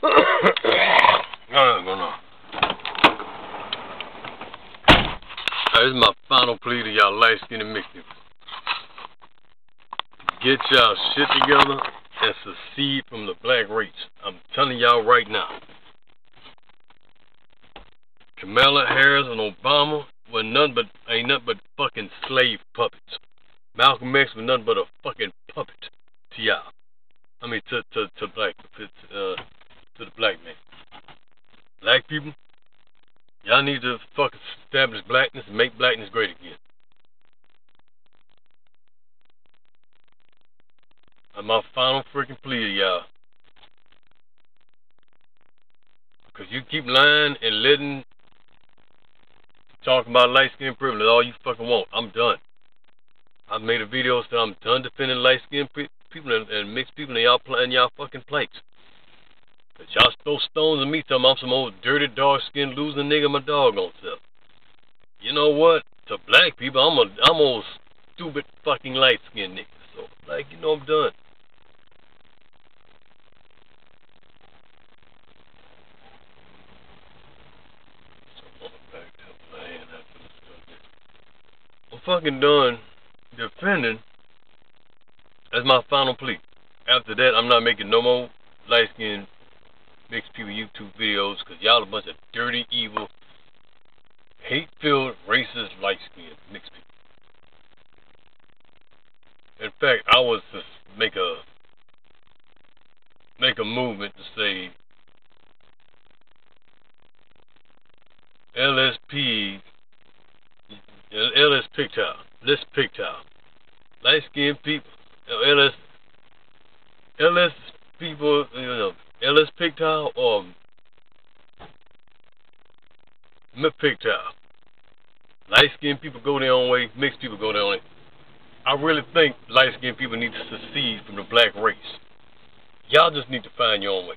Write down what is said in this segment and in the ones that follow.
This is my final plea to y'all light skinned mixers. Get y'all shit together and secede from the black race. I'm telling y'all right now. Kamala Harris and Obama were ain't nothing but fucking slave puppets. Malcolm X was nothing but a fucking puppet to y'all. I mean to the black man. Black people, y'all need to fucking establish blackness and make blackness great again. And my final freaking plea to y'all. Because you keep lying and letting talking about light skin privilege all you fucking want. I'm done. I've made a video so I'm done defending light skin people and mixed people and y'all playing y'all fucking place. Cause y'all throw stones at me telling me I'm some old dirty dark skinned losing nigga my doggone self. You know what? To black people I'm old stupid fucking light skinned nigga. So like you know I'm done. I'm fucking done defending. That's my final plea. After that, I'm not making no more light-skinned mixed people YouTube videos because y'all a bunch of dirty, evil, hate-filled, racist, light-skinned mixed people. In fact, I was to make a movement to say LS Pigtown, light-skinned people. LS people, you know, LS Pigtown or Pigtown. Light-skinned people go their own way, mixed people go their own way. I really think light-skinned people need to secede from the black race. Y'all just need to find your own way.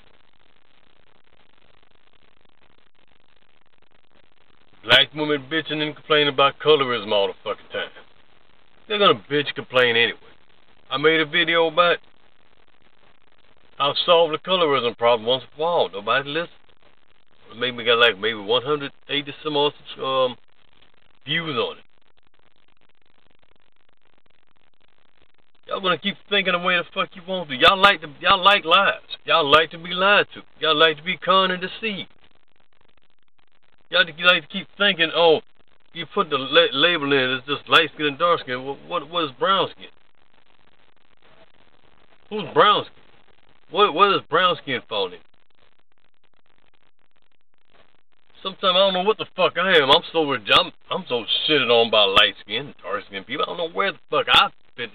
Black women bitching and complaining about colorism all the fucking time. They're gonna bitch complain anyway. I made a video about how I solved the colorism problem once and for all. Nobody listened. It made me got like maybe 180 some odd views on it. Y'all gonna keep thinking the way the fuck you want to. Y'all like lies. Y'all like to be lied to. Y'all like to be conned and deceived. Y'all like to keep thinking, oh, you put the label in, it's just light skin and dark skin. What is brown skin? Who's brown skin? What does brown skin fall in? Sometimes I don't know what the fuck I am. I'm so shitted on by light skin, dark skin people. I don't know where the fuck I fit in.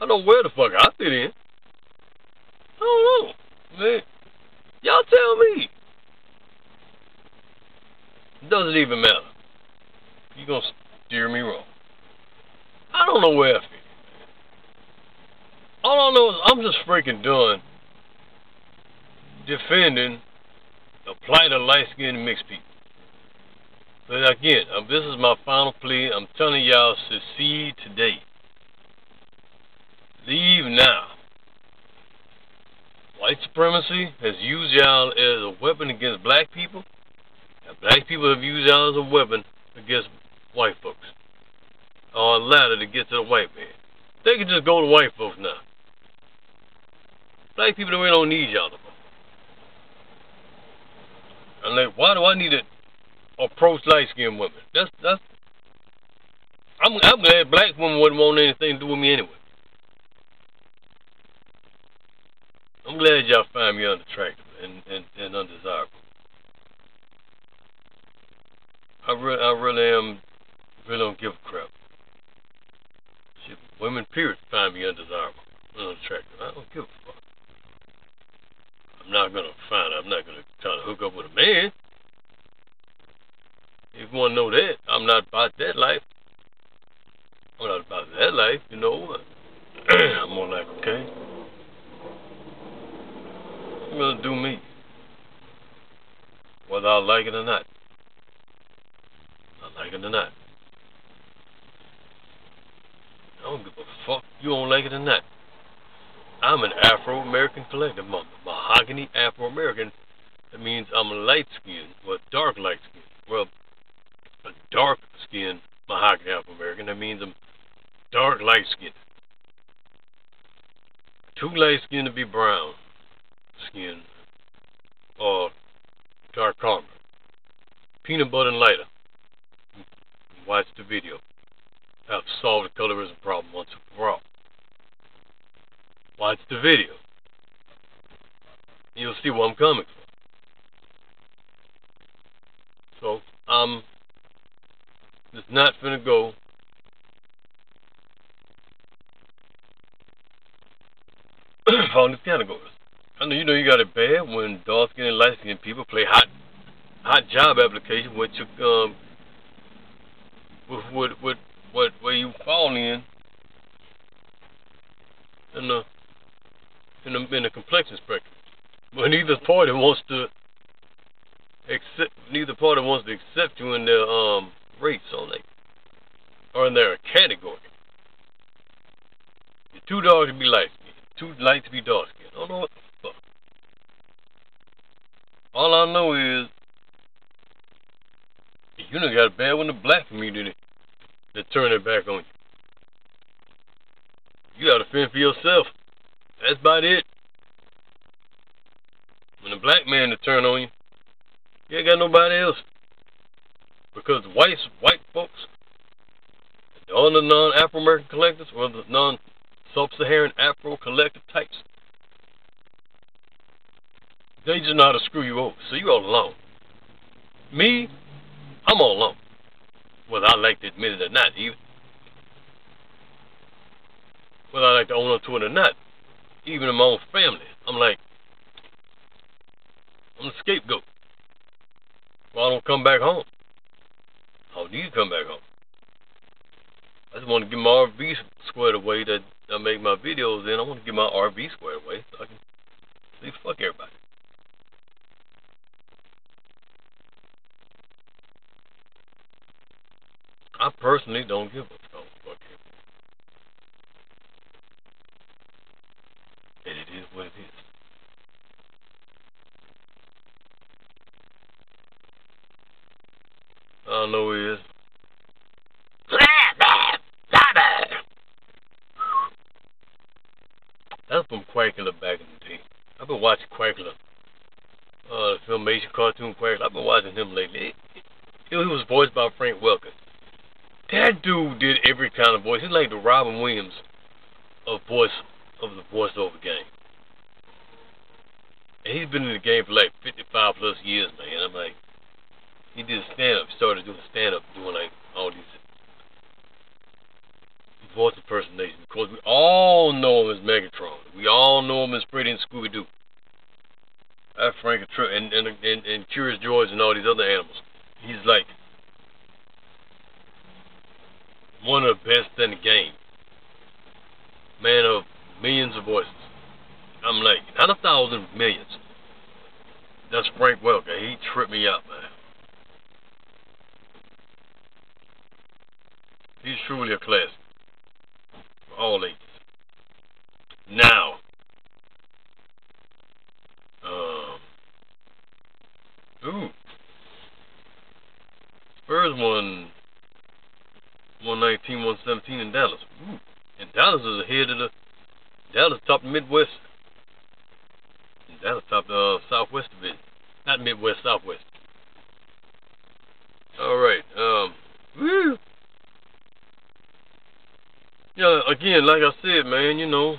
I don't know where the fuck I fit in. I don't know. Man, y'all tell me. It doesn't even matter. You're gonna steer me wrong. I don't know where I fit in. All I know is I'm just freaking done defending the plight of light-skinned mixed people. But again, this is my final plea. I'm telling y'all, secede today. Leave now. White supremacy has used y'all as a weapon against black people, and black people have used y'all as a weapon against white folks, or a ladder to get to the white man. They can just go to white folks now. Black people really don't need y'all no more. I'm like, why do I need to approach light-skinned women? I'm glad black women wouldn't want anything to do with me anyway. I'm glad y'all find me unattractive and undesirable. I really don't give a crap. Shit, women period find me undesirable, unattractive. I don't give a fuck. I'm not gonna try to hook up with a man. If you wanna know that, I'm not about that life. I'm not about that life, you know what? I'm more like, okay, I'm gonna do me, whether I like it or not. I like it or not. I don't give a fuck. You don't like it or not. I'm an Afro-American collective. I'm a mahogany Afro-American. That means I'm light-skinned, well, dark light-skinned. Well, a dark-skinned mahogany Afro-American. That means I'm dark light-skinned. Too light-skinned to be brown-skinned or dark caramel. Peanut butter and lighter. Watch the video. I've solved the colorism problem once and for all. Watch the video. You'll see where I'm coming from. So, I'm just not finna go on this category. I know you got it bad when dark skin and light skin people play hot job application with where you fall in the complexion spectrum. But neither party wants to accept you in their race or in their category. You're too dark to be light skin, too light to be dark skin. I don't know what the fuck. All I know is you done got it bad with the black community that turned it back on you. You gotta fend for yourself. That's about it. When a black man to turn on you, you ain't got nobody else. Because white folks, all the non-Afro-American collectives, or the non-Sub-Saharan Afro-collective types, they just know how to screw you over. So you all alone. Me, I'm all alone. Whether I like to admit it or not, even. Whether I like to own up to it or not, even in my own family, I'm the scapegoat. Well, I don't come back home. I don't need to come back home. I just want to get my RV squared away that I make my videos in. I want to get my RV squared away so I can say fuck everybody. I personally don't give a fuck. And it is what it is. All I know is that's from Quackler back in the day. I've been watching Quackler. The Filmation cartoon Quackler. I've been watching him lately. He was voiced by Frank Welker. That dude did every kind of voice. He's like the Robin Williams of the voiceover game. And he's been in the game for like 55 plus years, man. I'm like, he did stand-up. Started doing stand-up, doing like all these voice impersonations. Of course, we all know him as Megatron. We all know him as Freddy and Scooby Doo. That's Frank and Curious George and all these other animals. He's like one of the best in the game. Man of millions of voices. I'm like, not 1,000, millions. That's Frank Welker. He tripped me out, man. He's truly a classic. For all ages. Now. Spurs won 119, 117 in Dallas. Ooh. And Dallas is ahead of the... Dallas topped the Midwest. And Dallas topped the Southwest division. Not Midwest, Southwest. Alright, woo! Yeah, again, like I said, man, you know,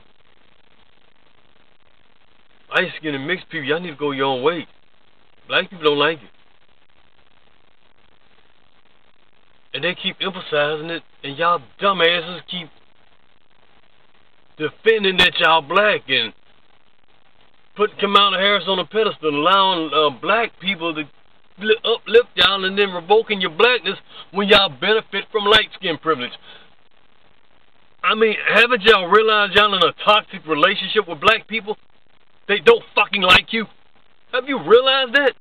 light skin and mixed people, y'all need to go your own way. Black people don't like it. And they keep emphasizing it, and y'all dumbasses keep defending that y'all black and putting Kamala Harris on a pedestal, allowing black people to uplift y'all and then revoking your blackness when y'all benefit from light skin privilege. I mean, haven't y'all realized y'all in a toxic relationship with black people? They don't fucking like you. Have you realized that?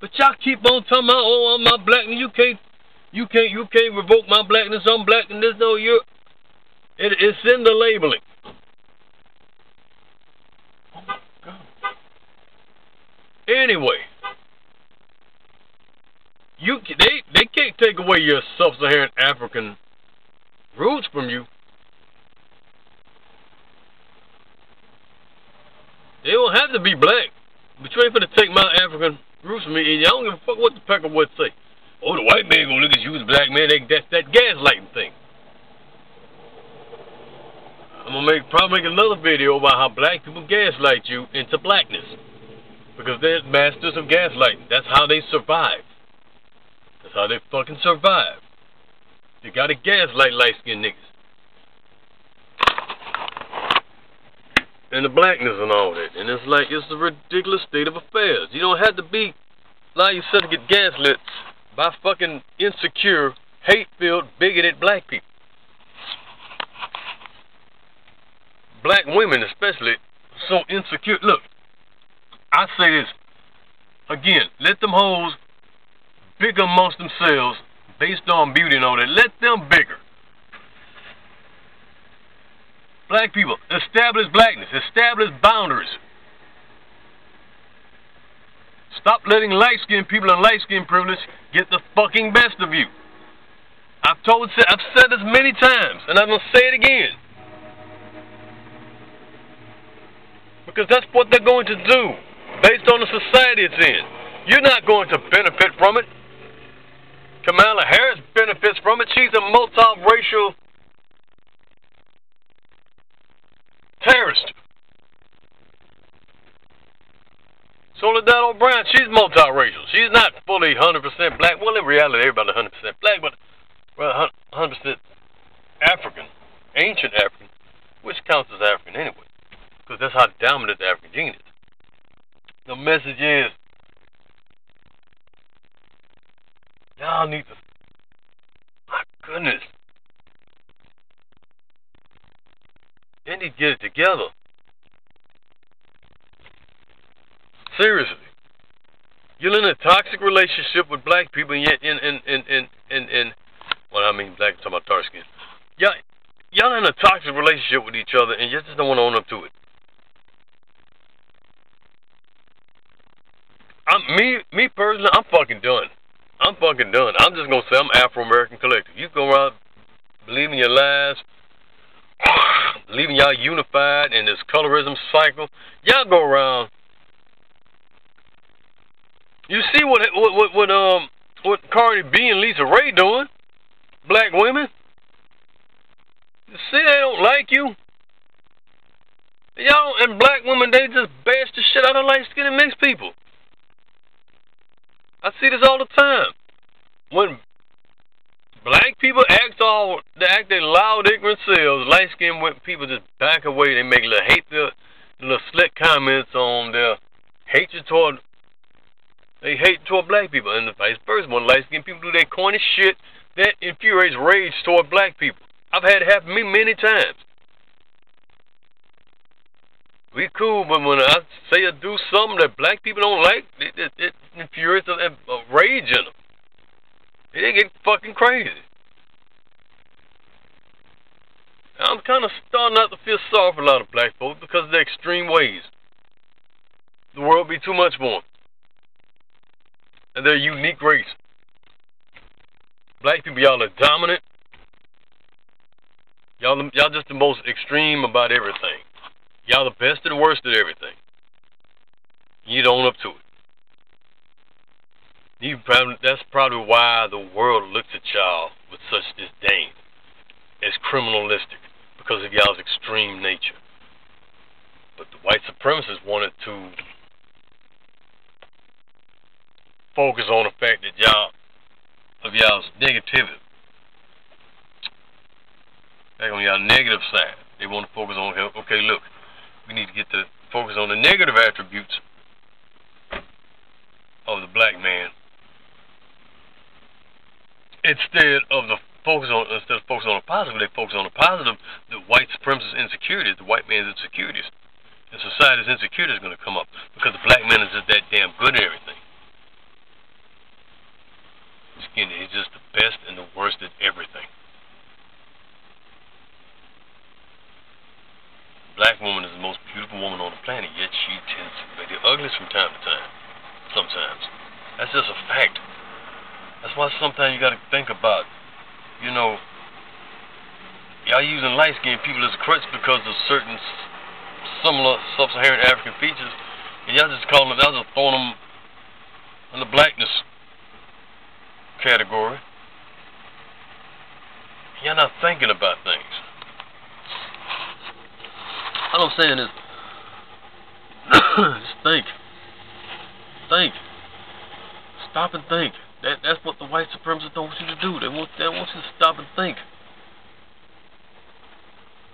But y'all keep on talking about, oh, I'm my blackness. You can't revoke my blackness. I'm black and there's no you. It's in the labeling. anyway. They can't take away your sub-Saharan African roots from you. They don't have to be black, but you ain't finna take my African roots from me, and I don't give a fuck what the peckerwood say. Oh, the white man gonna look at you as a black man. That's that gaslighting thing. I'm gonna probably make another video about how black people gaslight you into blackness, because they're masters of gaslighting. That's how they survive. That's how they fucking survive. They gotta gaslight light-skinned niggas and the blackness and all that. And it's like, it's a ridiculous state of affairs. You don't have to allow yourself to get gaslit by fucking insecure, hate-filled, bigoted black people. Black women especially, so insecure. Look, I say this again, let them hoes bigger amongst themselves based on beauty and all that. Let them bigger. Black people, establish blackness, establish boundaries. Stop letting light-skinned people and light-skinned privilege get the fucking best of you. I've said this many times, and I'm going to say it again. Because that's what they're going to do, based on the society it's in. You're not going to benefit from it. Kamala Harris benefits from it. She's a multiracial terrorist. Soledad O'Brien, she's multiracial. She's not fully 100% black. Well, in reality, everybody's 100% black, but 100% African, ancient African, which counts as African anyway, because that's how dominant the African gene is. The message is, y'all need to, my goodness, they need to get it together. Seriously. You're in a toxic relationship with black people, and yet well, I mean black, I'm talking about dark skin. Y'all in a toxic relationship with each other, and you just don't want to own up to it. Me personally, I'm fucking done. I'm fucking done. I'm just gonna say I'm Afro-American collective. You go around believing your lies, believing y'all unified in this colorism cycle. Y'all go around. You see what Cardi B and Lisa Ray doing? Black women. You see, they don't like you. Y'all and black women, they just bash the shit out of light-skinned mixed people. I see this all the time. When black people act their loud, ignorant selves, light-skinned people just back away. They make little slick comments on their hatred toward. They hate toward black people, and the vice versa. When light-skinned people do their corny shit, that infuriates rage toward black people. I've had it happen to me many times. We cool, but when I say or do something that black people don't like, it infuriates a rage in them. They get fucking crazy. I'm kind of starting out to feel sorry for a lot of black folks because of their extreme ways. The world be too much for them. And they're a unique race. Black people, y'all are dominant. Y'all just the most extreme about everything. Y'all the best and the worst at everything. You don't own up to it. That's probably why the world looks at y'all with such disdain. It's criminalistic because of y'all's extreme nature. But the white supremacists wanted to focus on the fact that y'all's negativity. Back on y'all negative side. They want to focus on, okay, look, we need to get to focus on the negative attributes of the black man instead of focus on the positive. They focus on the positive. The white supremacist insecurities, the white man's insecurities, and society's insecurities are going to come up because the black man is just that damn good at everything. He's just the best and the worst at everything. Black woman is the most beautiful woman on the planet, yet she tends to be the ugliest from time to time. sometimes. That's just a fact. That's why sometimes you gotta think about, you know, y'all using light-skinned people as a crutch because of certain similar sub-Saharan African features, and y'all just calling them, y'all just throwing them in the blackness category. Y'all not thinking about things. All I'm saying is, just think. Think. Stop and think. That's what the white supremacists don't want you to do. They want you to stop and think.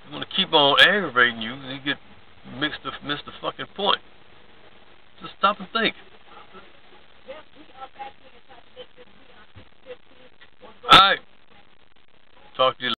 They want to keep on aggravating you, and you get missed the fucking point. Just stop and think. All right. Talk to you later.